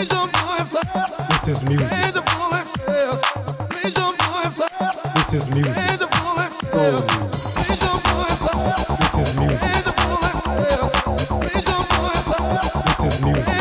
This is music. This is music. Soul music. This is music. This is music. This is music. This is music.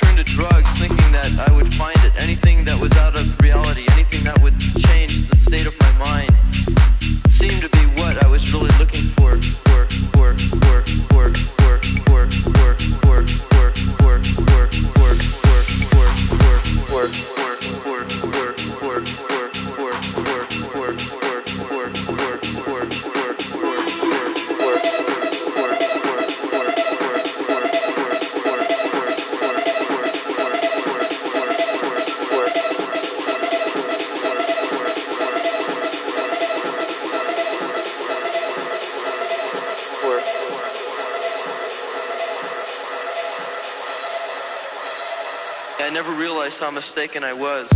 turned to drugs thinking that I would find it, anything that was out of reality, anything that would change the state of my mind, seemed to be what I was really looking for. I never realized how mistaken I was.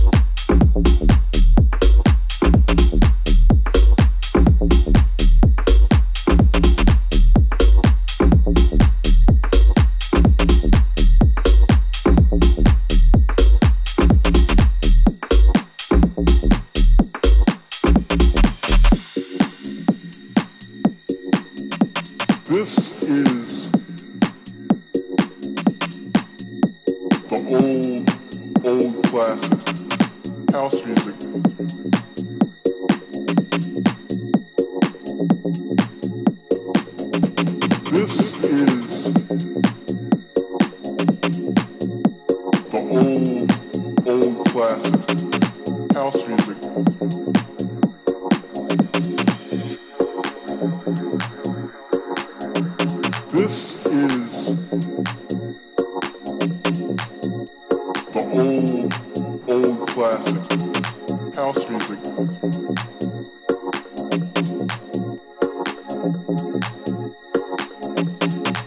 This is the old classic house music.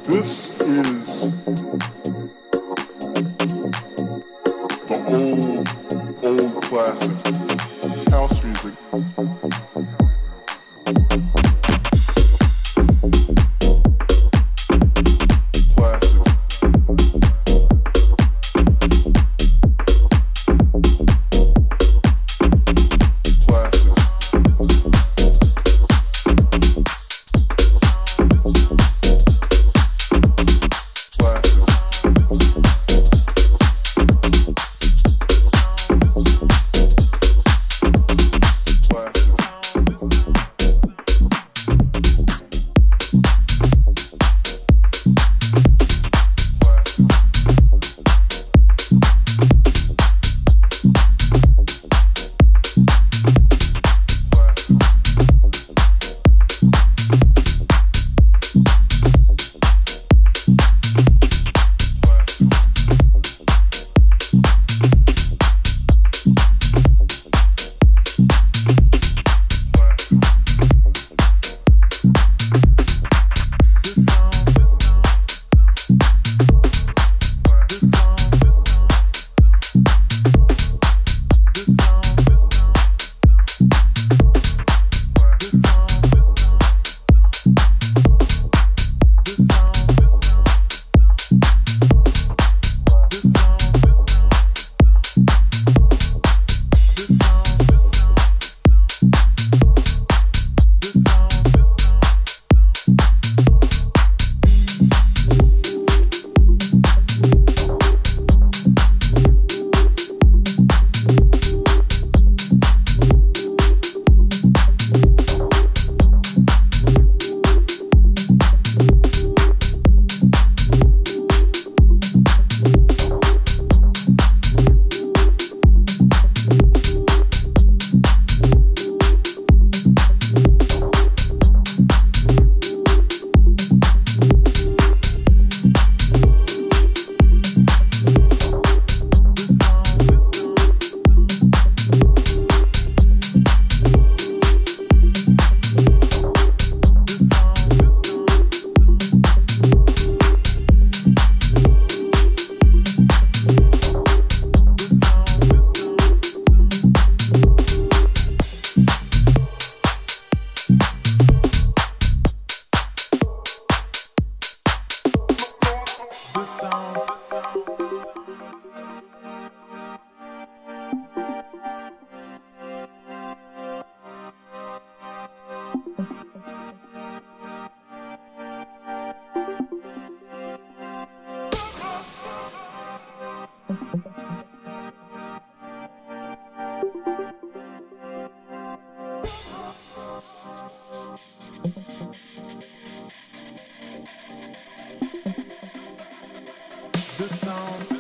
This is the old classic house music. This is the old classic house music. This is the old classic house music. This is the old classic house music. This is old classics, house music. The song.